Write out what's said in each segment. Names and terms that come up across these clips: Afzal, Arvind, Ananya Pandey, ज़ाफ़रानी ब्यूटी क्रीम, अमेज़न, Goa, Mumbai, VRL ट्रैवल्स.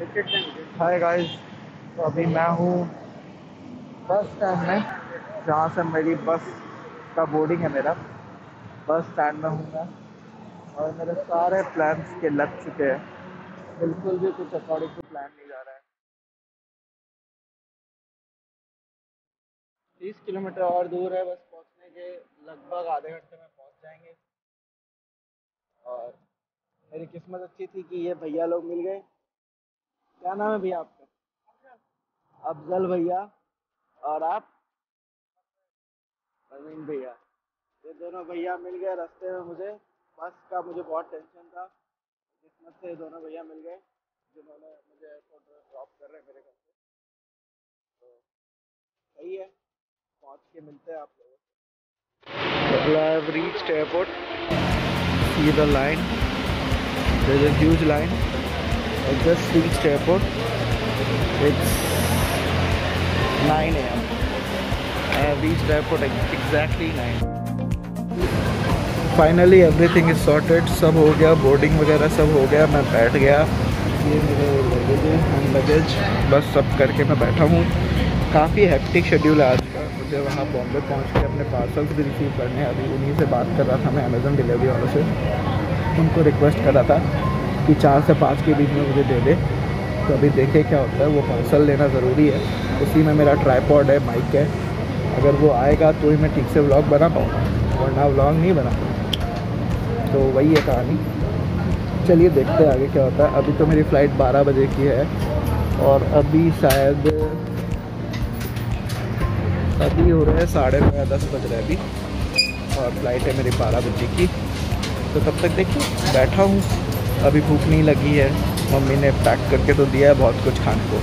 Hi guys, तो अभी मैं हूँ बस स्टैंड में, जहाँ से मेरी बस का बोर्डिंग है। मेरा बस स्टैंड में हूँ मैं और मेरे सारे प्लान्स के लग चुके हैं, बिल्कुल भी कुछ अकॉर्डिंग टू प्लान नहीं जा रहा है। 30 किलोमीटर और दूर है बस, पहुँचने के लगभग आधे घंटे में पहुँच जाएंगे। और मेरी किस्मत अच्छी थी कि ये भैया लोग मिल गए। क्या नाम है भैया आपका? अफजल भैया। और आप? अरविंद भैया। ये दोनों भैया मिल गए रास्ते में। मुझे बस का मुझे बहुत टेंशन था, किस्मत से दोनों भैया मिल गए जिन्होंने मुझे एयरपोर्ट पर ड्रॉप कर रहे हैं मेरे घर से। तो सही है, पहुँच के मिलते हैं आप लोगों से। I have reached airport. See the line, there's a huge line. I just reached airport. It's 9 AM. I have reached airport exactly 9. Finally everything is sorted. सब हो गया, boarding वगैरह सब हो गया। मैं बैठ गया, ये मेरे लगेज है, लगेज बस सब करके मैं बैठा हूँ। काफ़ी हेक्टिक शेड्यूल है आज का। मुझे वहाँ बॉम्बे पहुँच के अपने पार्सल्स भी रिसीव करने हैं। अभी उन्हीं से बात कर रहा था मैं, अमेज़न डिलीवरी वालों से। उनको रिक्वेस्ट कर रहा था कि 4 से 5 के बीच में मुझे दे दे। तो अभी देखे क्या होता है। वो पार्सल लेना ज़रूरी है, उसी में मेरा ट्राईपॉड है, माइक है। अगर वो आएगा तो ही मैं ठीक से व्लॉग बना पाऊँगा, वरना व्लॉग नहीं बना पाऊँगा। तो वही है कहानी। चलिए देखते हैं आगे क्या होता है। अभी तो मेरी फ़्लाइट 12 बजे की है और अभी शायद अभी हो रहा है 9:30, 10 बज रहा है अभी। और फ्लाइट है मेरी 12 बजे की। तो तब तक देखिए बैठा हूँ, अभी भूख नहीं लगी है। मम्मी ने पैक करके तो दिया है बहुत कुछ खाने को,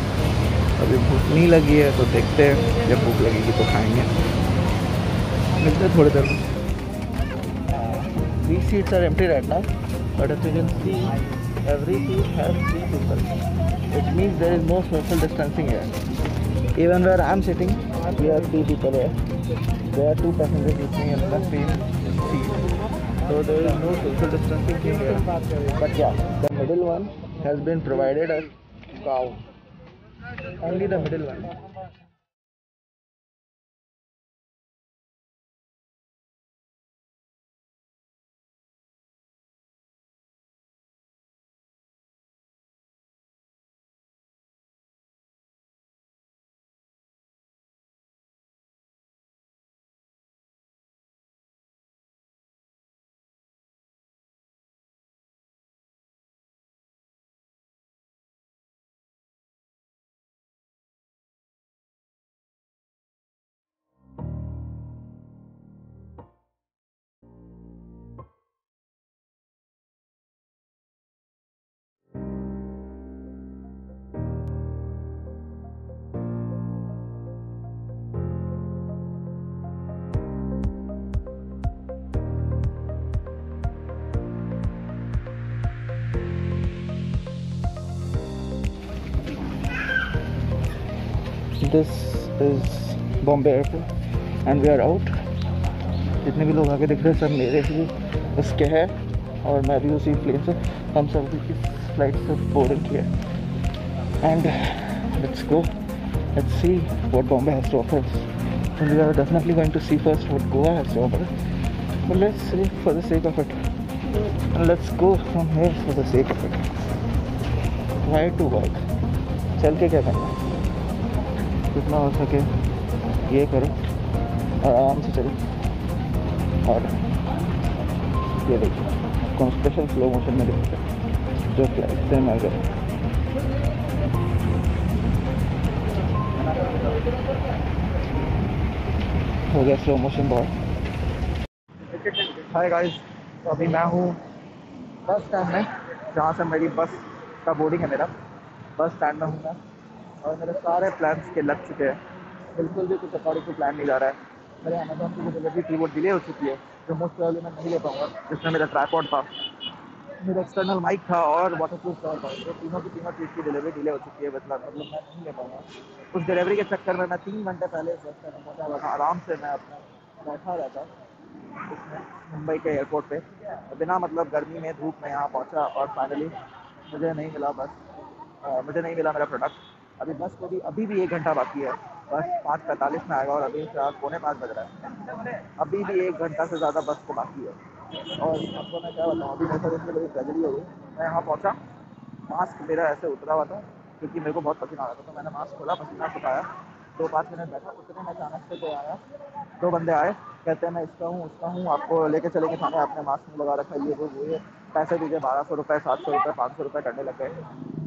अभी भूख नहीं लगी है। तो देखते हैं जब भूख लगेगी तो खाएंगे। मिलते हैं थोड़ी देर में। These seats are empty right now, but as you can see, every seat has 3 people. It means there is no social distancing here. Even where I am sitting, we are 3 people here. There are 2 passengers with me in the same seat. So there is no social distancing here. But yeah, the middle one has been provided as cow. Only the middle one. This is Bombay Airport and we are out. जितने भी लोग आगे दिख रहे हैं सब मेरे लिए उसके हैं और मैं भी उसी प्लेन से, हम सब की फ्लाइट से बोर्डिंग की है। And let's go, let's see what Bombay has to offer. And we are definitely going to see first what Goa has to offer, but let's see for the sake of it and let's go from here for the sake of it. Why to work, चल के क्या करना, जितना हो सके ये करो, आराम से चलो। और ये देखिए कॉन्स्पेशल स्लो मोशन में दिखता है जो फ्लाइट से मैं करूँ। हो गया स्लो मोशन बहुत। हाय गाइस, तो अभी मैं हूँ बस स्टैंड में, जहाँ से मेरी बस का बोर्डिंग है। मेरा बस स्टैंड में हूँ मैं और मेरे सारे प्लान्स के लग चुके हैं, बिल्कुल भी कुछ अकॉर्डिंग टू प्लान नहीं जा रहा है। मेरे अमेज़न की डिलीवरी थी वो डिले हो चुकी है, जो मोस्ट प्रोबेबली मैं नहीं ले पाऊँगा। जिसमें मेरा ट्राइपॉड था, मेरा एक्सटर्नल माइक था और वाटरप्रूफ कवर था। तो तीनों की तीनों चीज़ की डिलीवरी डिले हो चुकी है, मतलब मैं नहीं ले पाऊँगा। उस डिलीवरी के चक्कर में मैं 3 घंटे पहले पहुँचा हुआ था। आराम से मैं अपना बैठा रहता उसमें मुंबई के एयरपोर्ट पर बिना मतलब गर्मी में धूप में यहाँ पहुँचा और फाइनली मुझे नहीं मिला बस। मुझे नहीं मिला मेरा प्रोडक्ट। अभी बस को भी अभी भी 1 घंटा बाकी है, बस 5:45 में आएगा और अभी रात 4:45 बज रहा है, अभी भी 1 घंटा से ज़्यादा बस को बाकी है। और आपको मैं क्या बताऊँ, अभी मेरे साथ बड़ी ट्रेजेडी हो गई। मैं यहाँ पहुँचा, मास्क मेरा ऐसे उतरा हुआ था क्योंकि मेरे को बहुत पसीना आ रहा था, तो मैंने मास्क खोला, पसीना छुपाया, 2-5 मिनट बैठा। उतने में अचानक से कोई आया, 2 बंदे आए, कहते हैं मैं इसका हूँ उसका हूँ, आपको लेके चले के थाने, आपने मास्क नहीं लगा रखा, ये वो पैसे दीजिए, 1200 रुपये, 700 रुपये, 500 रुपये करने लग गए।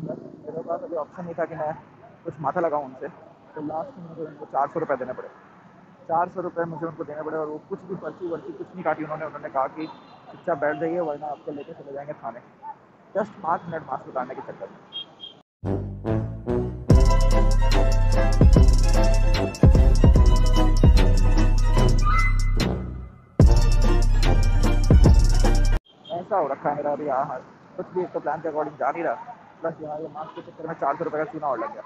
मेरे पास अभी ऑप्शन नहीं था कि मैं कुछ माथा लगाऊँ उनसे, तो लास्ट में मुझे उनको 400 रुपये देने पड़े। 400 रुपये मुझे उनको देने पड़े और वो कुछ भी पर्ची वर्ची कुछ नहीं काटी उन्होंने। उन्होंने कहा कि चुपचाप बैठ जाइए वरना आपको लेके चले जाएंगे थाने, जस्ट 5 मिनट मास्क लगाने के चक्कर में। ऐसा हो रखा है मेरा अभी यहाँ हाल, कुछ भी इसका प्लान के अकॉर्डिंग जा नहीं रहा, प्लस यहाँ ये मास्क के चक्कर में 400 रुपये का चूना और लग गया।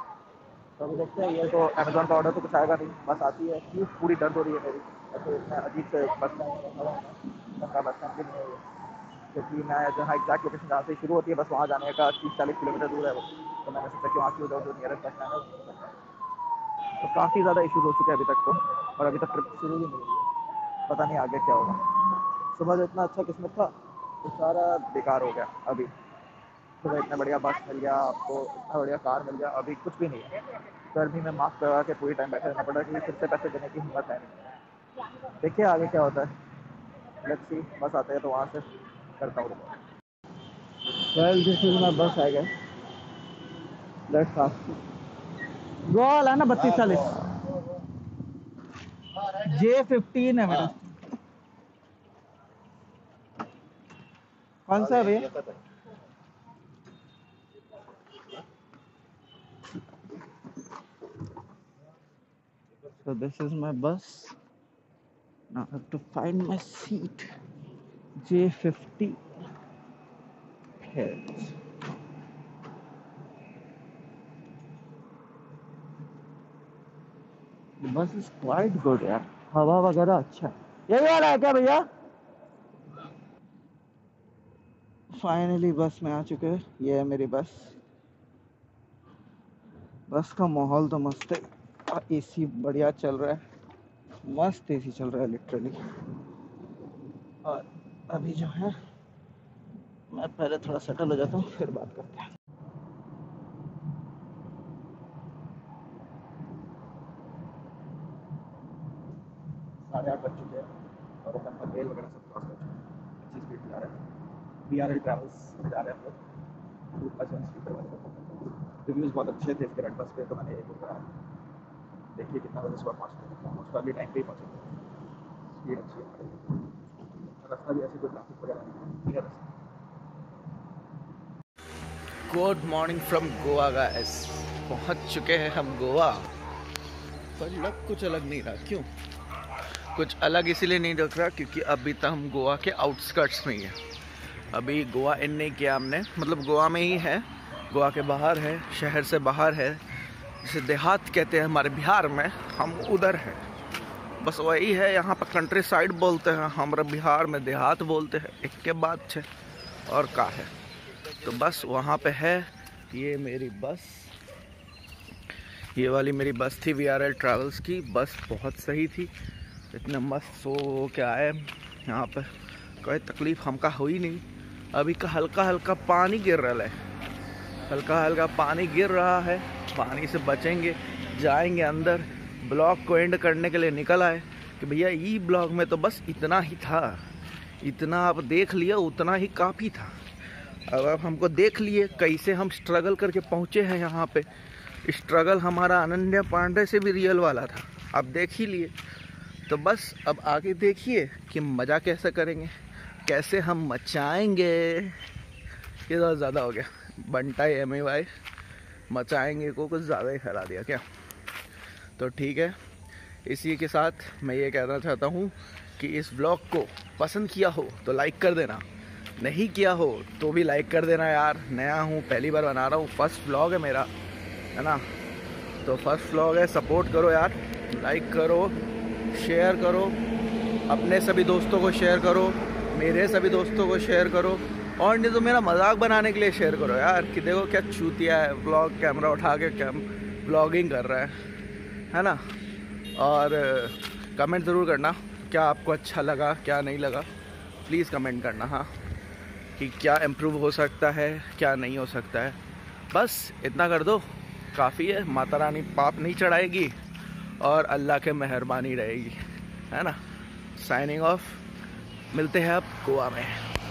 तो अभी देखते हैं, ये तो अमेज़ॉन का ऑर्डर तो कुछ आएगा नहीं, बस आती है कि पूरी दर्द हो रही है मेरी। ऐसे मैं अजीब से बस स्टैंड का बस स्टैंड भी नहीं है क्योंकि मैं जहाँ एग्जैक्ट लोकेशन जहाँ से शुरू होती है बस वहाँ जाने का 30-40 किलोमीटर दूर है वो, तो मैंने सोचा कि वहाँ से उधर जो नियरेस्ट बस स्टैंड है। तो काफ़ी ज़्यादा इशूज़ हो चुके हैं अभी तक तो, और अभी तक ट्रिप शुरू ही नहीं हुई है, पता नहीं आगे क्या होगा। सुबह जो इतना अच्छा किस्मत था तो सारा बेकार हो गया। अभी सुबह इतना बढ़िया बस मिल गया आपको, इतना बढ़िया कार मिल गया, अभी कुछ भी नहीं है। गर्मी में मास्क लगा के पूरी टाइम बैठे रहना पड़ा कि फिर से पैसे देने की हिम्मत है नहीं। देखिए आगे क्या होता है, लेट्स सी, बस आते हैं तो वहाँ से करता हूँ। Well this is my bus, I guess let's ask Goa वाला ना 3240 J15 है मेरा। कौन सा है भैया? So this is my bus. Now I have to find my seat. J50. Here. The bus is quite good यार, हवा वगैरह अच्छा है। यही वाला है क्या भैया? फाइनली बस में आ चुके हैं, ये है मेरी बस। बस का माहौल तो मस्त है, एसी बढ़िया चल रहा है, मस्त एसी चल रहा है लिटरली। और अभी जो है मैं पहले थोड़ा सेटल हो जाता हूँ, फिर बात करते हैं। साढ़े 8 बज चुके हैं और अपन पटेल वगैरह सब क्रॉस कर चुके हैं, अच्छी स्पीड जा रहे हैं। VRL ट्रैवल्स जा रहे हैं हम लोग, स्पीकर वाले। रिव्यूज़ बहुत अच्छे थे इसके रेड बस पे, तो मैंने ये बुक कराया। देखिए कितना बजे सुबह पहुँचते, उस पर भी टाइम पे ही पहुँचेंगे। स्पीड अच्छी है, रास्ता भी ऐसे कोई ट्रैफिक वगैरह नहीं है। Good morning from Goa guys, पहुँच चुके हैं हम गोवा। पर लग कुछ अलग नहीं रहा, क्यों? कुछ अलग इसीलिए नहीं दिख रहा क्योंकि अभी तक हम गोवा के आउटस्कर्ट्स में ही हैं। अभी गोवा इन नहीं किया हमने, मतलब गोवा में ही है, गोवा के बाहर है, शहर से बाहर है, जिसे देहात कहते हैं हमारे बिहार में, हम उधर हैं। बस वही है, यहाँ पर कंट्री साइड बोलते हैं, हमारे बिहार में देहात बोलते हैं। एक के बाद छः और का है, तो बस वहाँ पे है। ये मेरी बस, ये वाली मेरी बस थी VRL ट्रैवल्स की। बस बहुत सही थी, इतना मस्त सो के आए, यहाँ पर कोई तकलीफ़ हमका हुई नहीं। अभी का हल्का हल्का पानी गिर रहा है, हल्का हल्का पानी गिर रहा है, पानी से बचेंगे, जाएंगे अंदर। ब्लॉग को एंड करने के लिए निकल आए कि भैया ये ब्लॉग में तो बस इतना ही था, इतना आप देख लिया उतना ही काफ़ी था। अब आप हमको देख लिए कैसे हम स्ट्रगल करके पहुँचे हैं यहाँ पे। स्ट्रगल हमारा अनन्या पांडे से भी रियल वाला था, आप देख ही लिए। तो बस अब आगे देखिए कि मज़ा कैसे करेंगे, कैसे हम मचाएंगे। ये बहुत ज़्यादा हो गया, बनता है MAY मचाएंगे को कुछ ज़्यादा ही फैला दिया क्या? तो ठीक है, इसी के साथ मैं ये कहना चाहता हूँ कि इस व्लॉग को पसंद किया हो तो लाइक कर देना, नहीं किया हो तो भी लाइक कर देना यार। नया हूँ, पहली बार बना रहा हूँ, फर्स्ट व्लॉग है मेरा, है ना? तो फर्स्ट व्लॉग है, सपोर्ट करो यार, लाइक करो, शेयर करो, अपने सभी दोस्तों को शेयर करो, मेरे सभी दोस्तों को शेयर करो। और नहीं तो मेरा मजाक बनाने के लिए शेयर करो यार कि देखो क्या चूतिया है, ब्लॉग कैमरा उठा के ब्लॉगिंग कर रहा है ना। और कमेंट ज़रूर करना क्या आपको अच्छा लगा क्या नहीं लगा, प्लीज़ कमेंट करना हाँ, कि क्या इम्प्रूव हो सकता है क्या नहीं हो सकता है। बस इतना कर दो, काफ़ी है। माता रानी पाप नहीं चढ़ाएगी और अल्लाह के मेहरबानी रहेगी, है ना। साइनिंग ऑफ, मिलते हैं आप गोवा में।